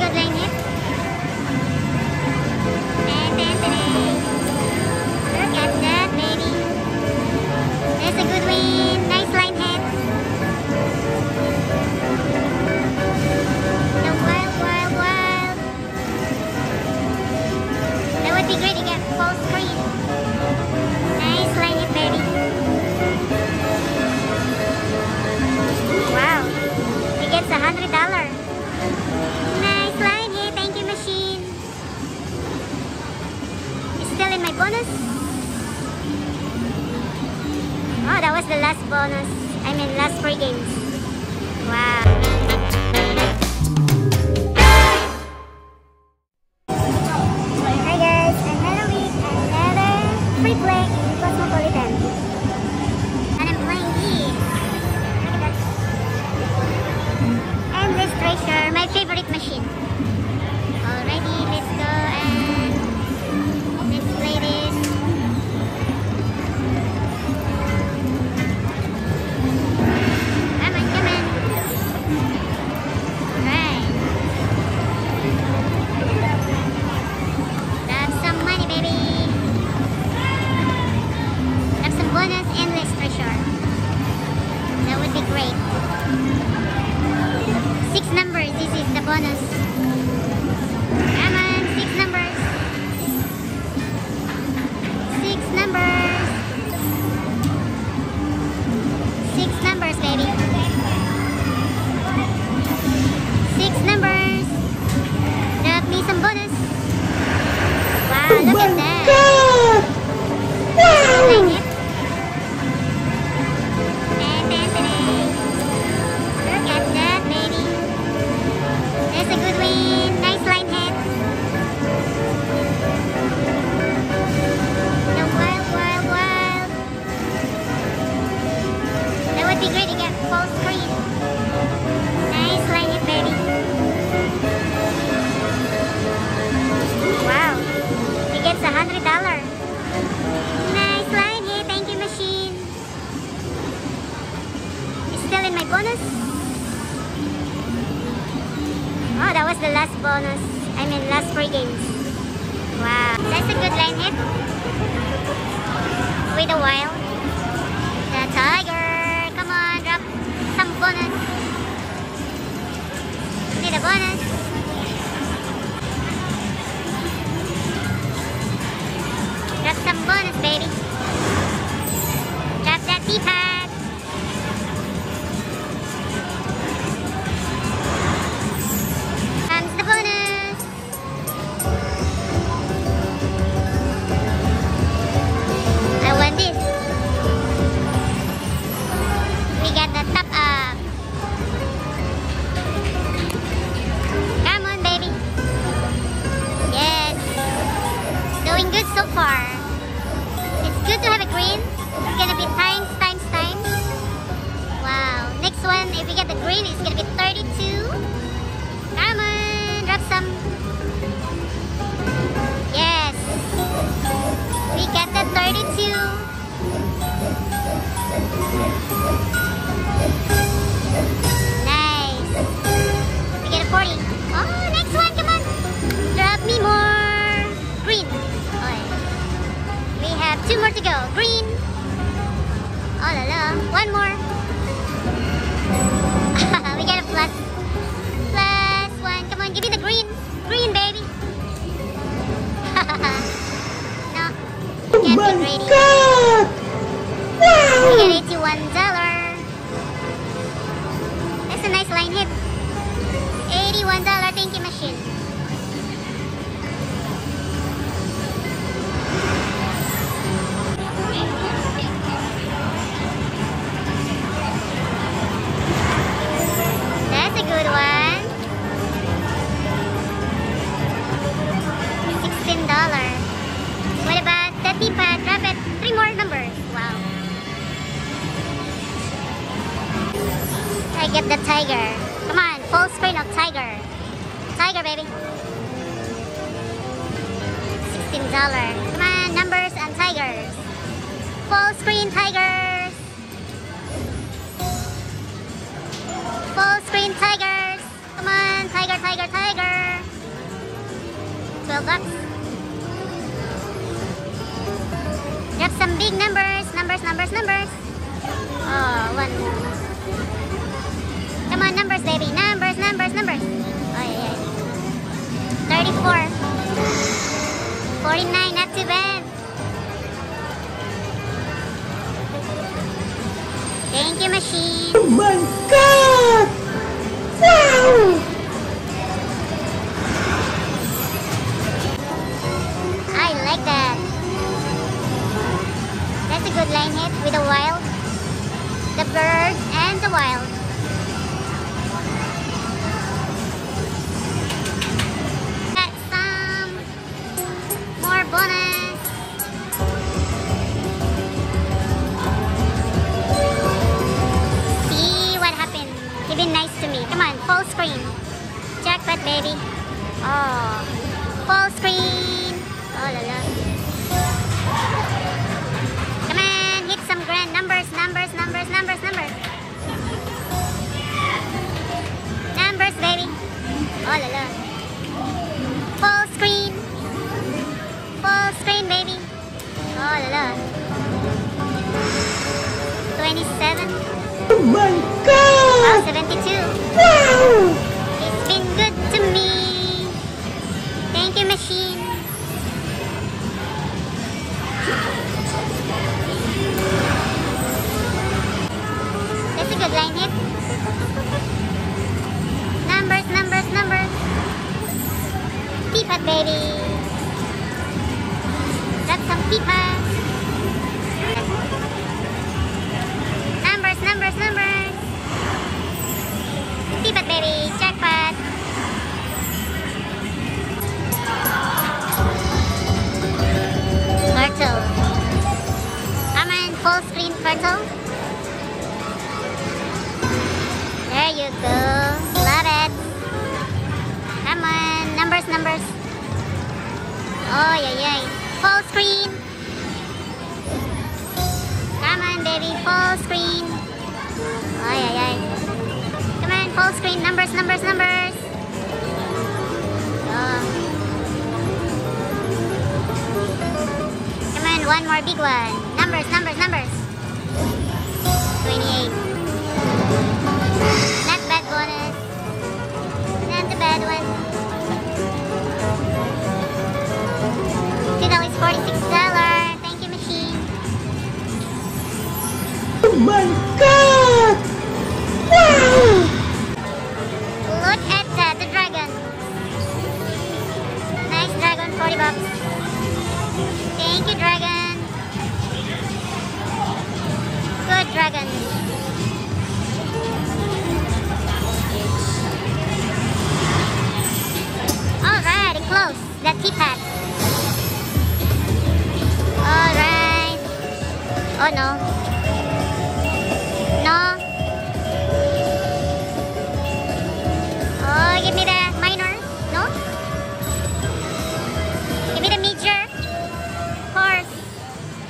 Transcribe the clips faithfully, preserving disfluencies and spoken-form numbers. कर लेंगे। Look at that baby. That's a good win. Nice line hand. No wild, wild, wild. That would be great to get full screen. Nice line hand, baby. Wow. It gets a hundred dollars. Nice line here, thank you machine. It's still in my bonus. Oh, that was the last bonus. I mean, last three games. Wow. Hi guys, another week, another free play in Cosmopolitan. And I'm playing these. Look at that. And this treasure. My favorite machine. Alrighty, let's go and let's play this. Come on, come on. Alright. Have some money, baby. Have some bonus and let's treasure. That would be great. Six numbers. This is the bonus. Come on, six numbers. Six numbers. Six numbers, baby. Six numbers. Drop me some bonus. Wow, look oh at that. God. Wow. Like look at that, baby. That's a good win. Nice line hand. No wild, wild, wild. That would be great to get full screen. Nice line hand, baby. Wow. He gets a hundred dollars. Nice line hand. Thank you, machine. It's still in my bonus. Oh, that was the last bonus. I mean, last three games. Wow. That's a good line hit. With a while. The tiger. Come on, drop some bonus. Need a bonus. Drop some bonus, baby. Drop that teapot. Two more to go. Green. Oh la la. One more. We got a plus. Plus one. Come on, give me the green. Green, baby. No. Can't be greedy. We got eighty-one dollars. That's a nice line hit. eighty-one dollars. Thank you, machine. What about that teapot? Drop it. Three more numbers. Wow. I get the tiger. Come on, full screen of tiger. Tiger, baby. sixteen dollars. Come on, numbers and tigers. Full screen tigers. Full screen tigers. Come on, tiger, tiger, tiger. well, that's that's some big numbers, numbers, numbers, numbers. Oh, one. Come on, numbers, baby, numbers, numbers, numbers. Oh, yeah, yeah. thirty-four, forty-nine, not too bad. Thank you, machine. Oh my God! Wow! I like that. That's a good line hit with the wild, the bird, and the wild. Got some more bonus. Been nice to me. Come on, full screen. Jackpot, baby. Oh, full screen. Oh la la. Come on, hit some grand numbers, numbers, numbers, numbers, numbers. Numbers, baby. Oh la la. Full screen. Full screen, baby. Oh la la. twenty-seven. Oh my God. Oh, seventy-two. Wow! It's been good to me. Thank you, machine. That's a good line hit. Numbers, numbers, numbers. Peepa, baby. That's some peepa. Numbers, numbers, numbers. Jackpot, baby, jackpot. Fartle. Come on, full screen, Fartle. There you go. Love it. Come on, numbers, numbers. Oh, yeah, yeah. Full screen. Come on, baby, full screen. Oh, yeah, yeah. Full screen, numbers, numbers, numbers. Oh. Come on, one more big one. Numbers, numbers, numbers. twenty-eight. Not bad bonus. Not the bad one. Total is forty-six dollars. Thank you, machine. Oh my God! Wow! forty bucks. Thank you, dragon. Good dragon. Alright, close the teapot. Alright. Oh no. No. Oh, give me that.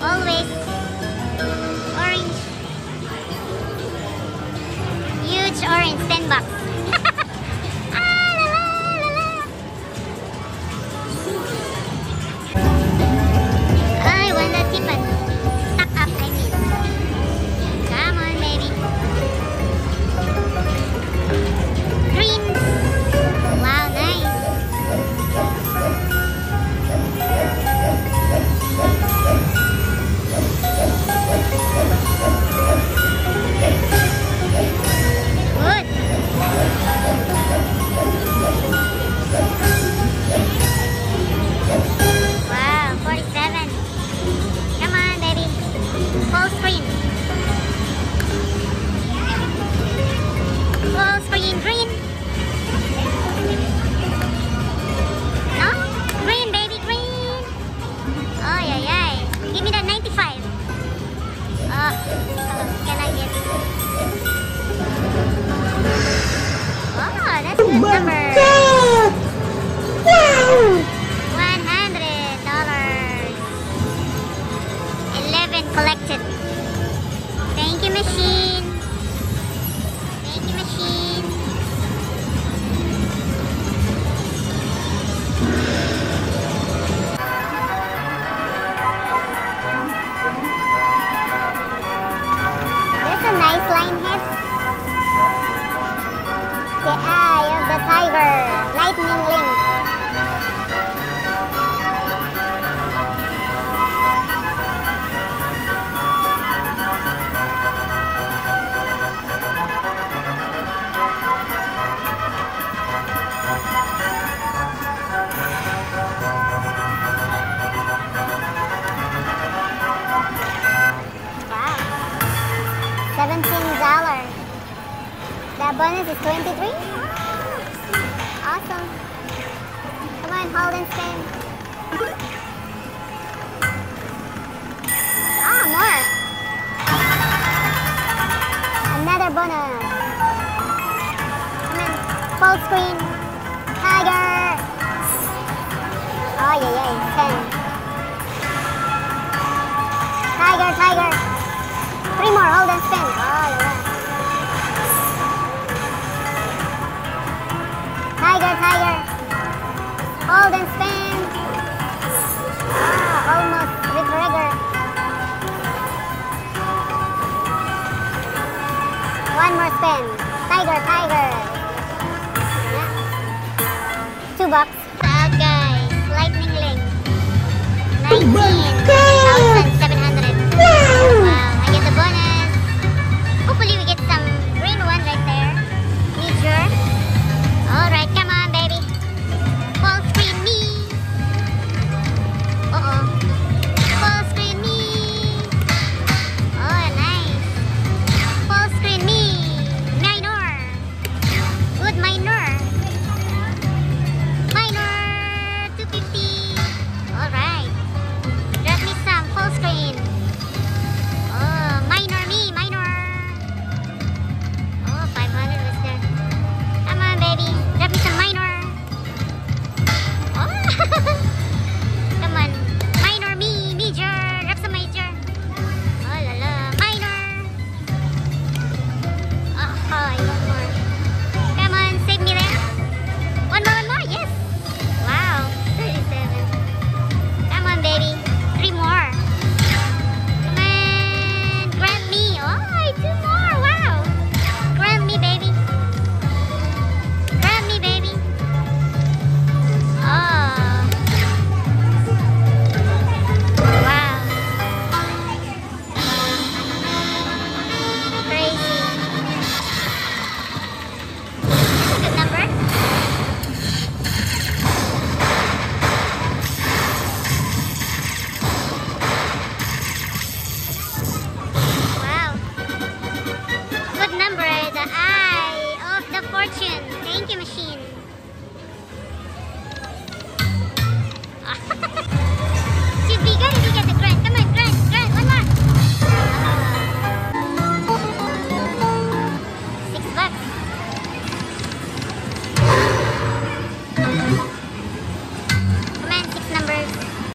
Always orange. Huge orange, ten bucks. Ah, la, la, la, la. I want the teapot. Tuck up, I mean. bonus is twenty-three? Awesome. Come on, hold and spin. Ah, more. Another bonus. Come on, full screen. Tiger. Oh, yeah, yeah, ten. Tiger, tiger. Three more, hold and spin. Oh, yeah. Tiger, tiger. Hold and spin. Ah, almost with rigor. One more spin. Tiger, tiger. Yeah. Two bucks. Okay, lightning link. Lightning.